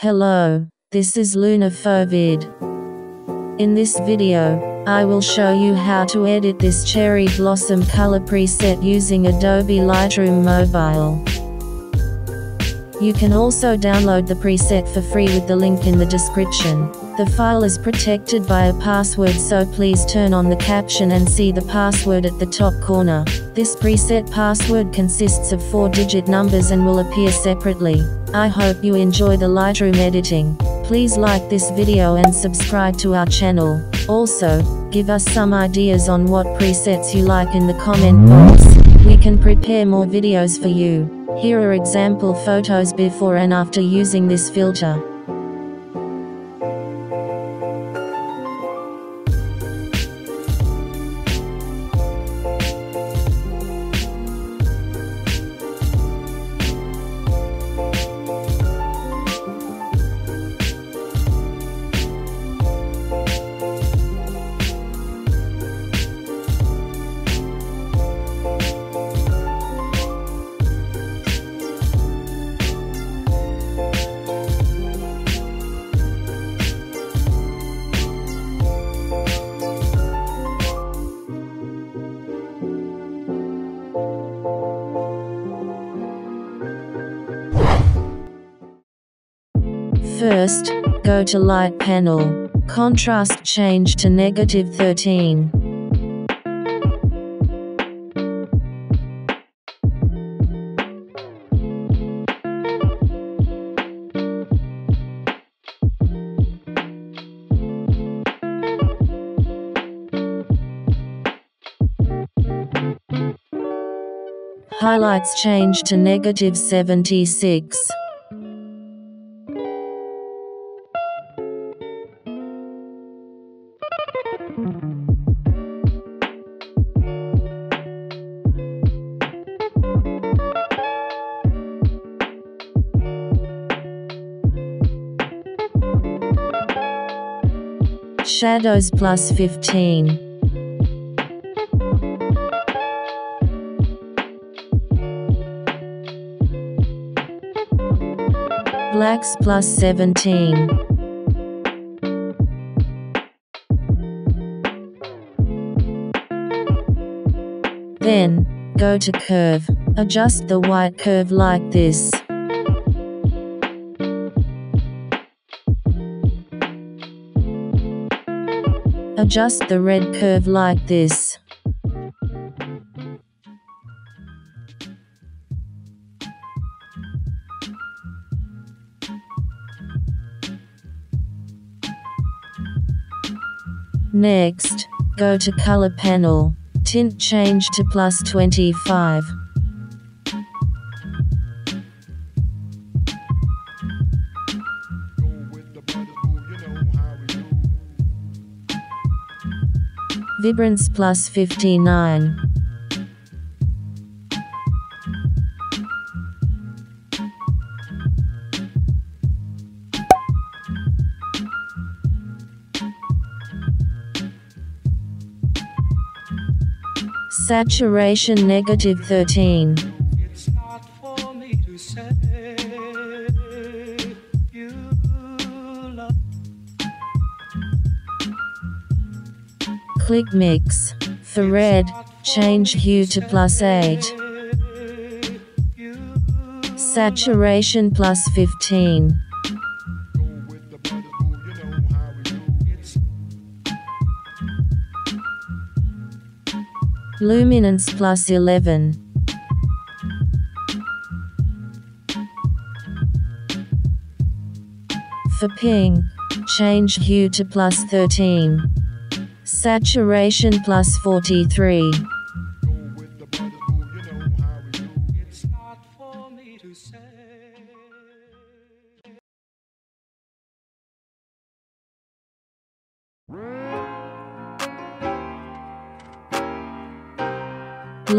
Hello, this is Luna PhoVid. In this video, I will show you how to edit this Cherry Blossom color preset using Adobe Lightroom Mobile. You can also download the preset for free with the link in the description. The file is protected by a password, so please turn on the caption and see the password at the top corner. This preset password consists of 4-digit numbers and will appear separately. I hope you enjoy the Lightroom editing. Please like this video and subscribe to our channel. Also, give us some ideas on what presets you like in the comment box. We can prepare more videos for you. Here are example photos before and after using this filter. First, go to Light Panel, Contrast change to -13. Highlights change to -76. Shadows +15. Blacks +17. Then, go to Curve, adjust the white curve like this. Adjust the red curve like this. Next, go to Color Panel, Tint change to +25. Vibrance +59. Saturation -13. It's not for me to say you love. Click Mix. For red, change hue to +8. Saturation +15. Luminance +11. For pink, change hue to +13. Saturation +43.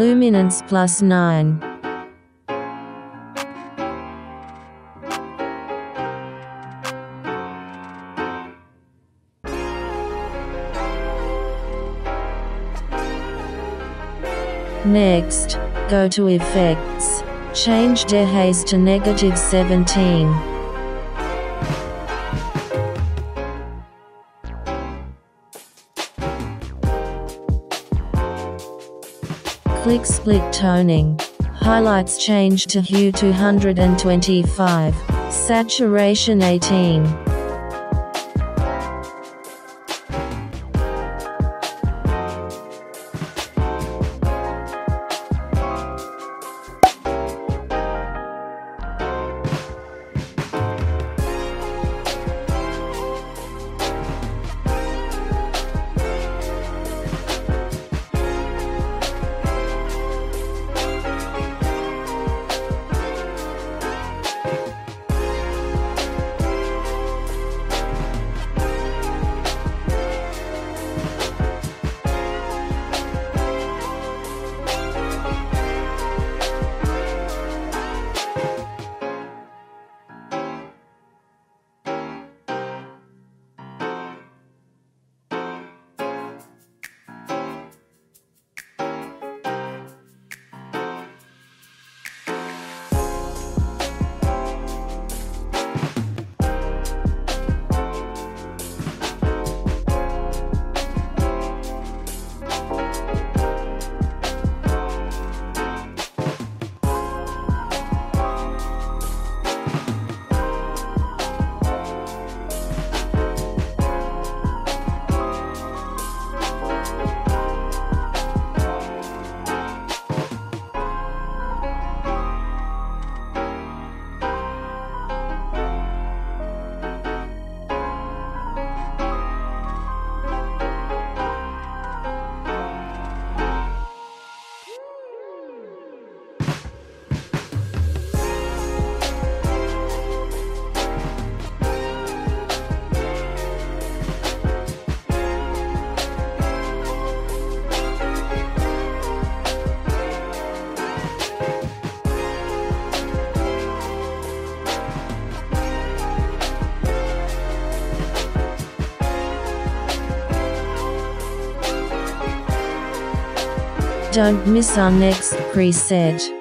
Luminance +9. Next, go to Effects. Change Dehaze to -17. Click Split Toning. Highlights change to Hue 225. Saturation 18. Don't miss our next preset.